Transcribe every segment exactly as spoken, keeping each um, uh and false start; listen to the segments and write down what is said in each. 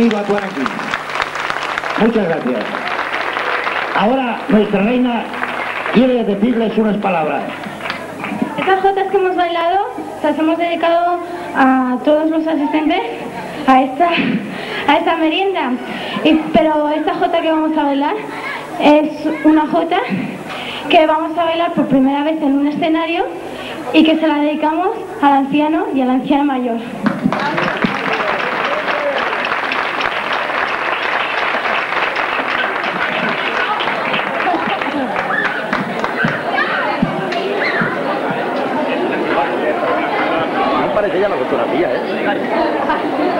Viva Guaraní. Muchas gracias. Ahora nuestra reina quiere decirles unas palabras. Estas jotas que hemos bailado las hemos dedicado a todos los asistentes a esta, a esta merienda. Y, pero esta jota que vamos a bailar es una jota que vamos a bailar por primera vez en un escenario y que se la dedicamos al anciano y a la anciana mayor. No parece ya la fotografía, ¿eh? Thank you.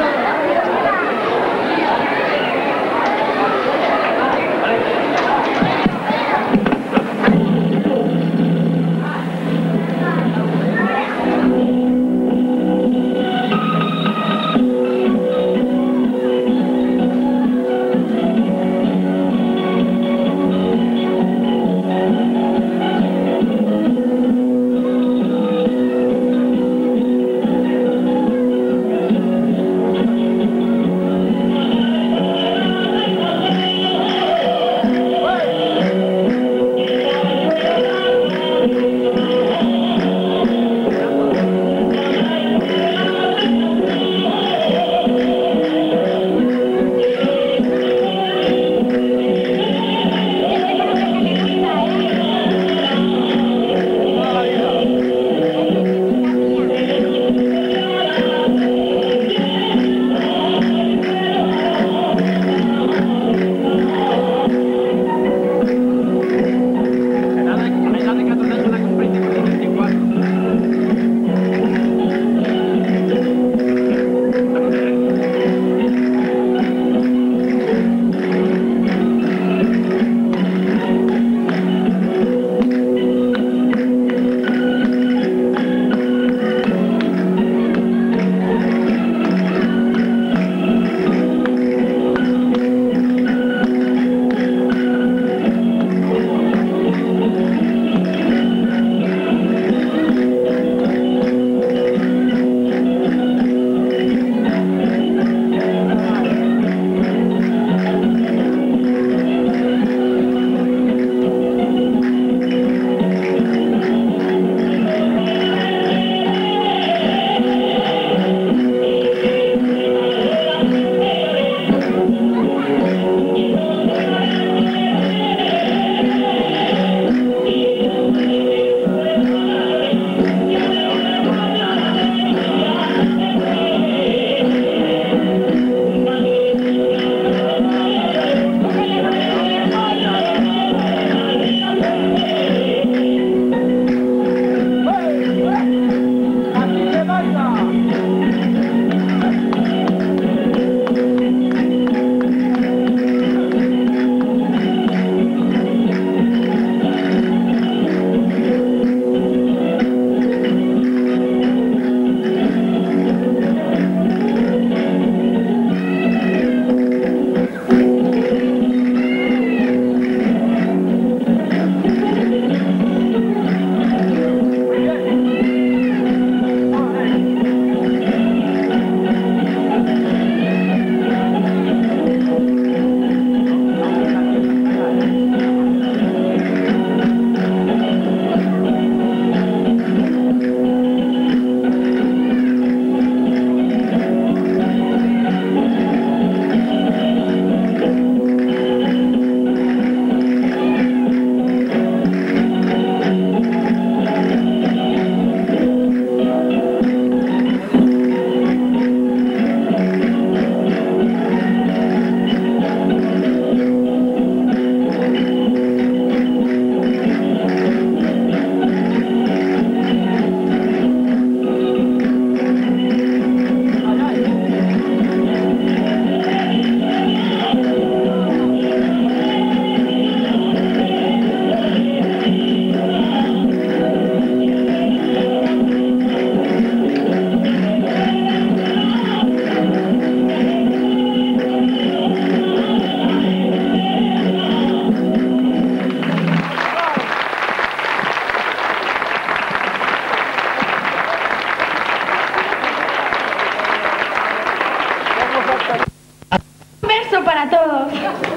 beso para todos.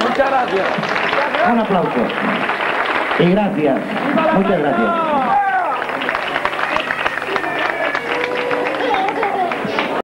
Muchas gracias. Un aplauso. Y gracias. Muchas gracias.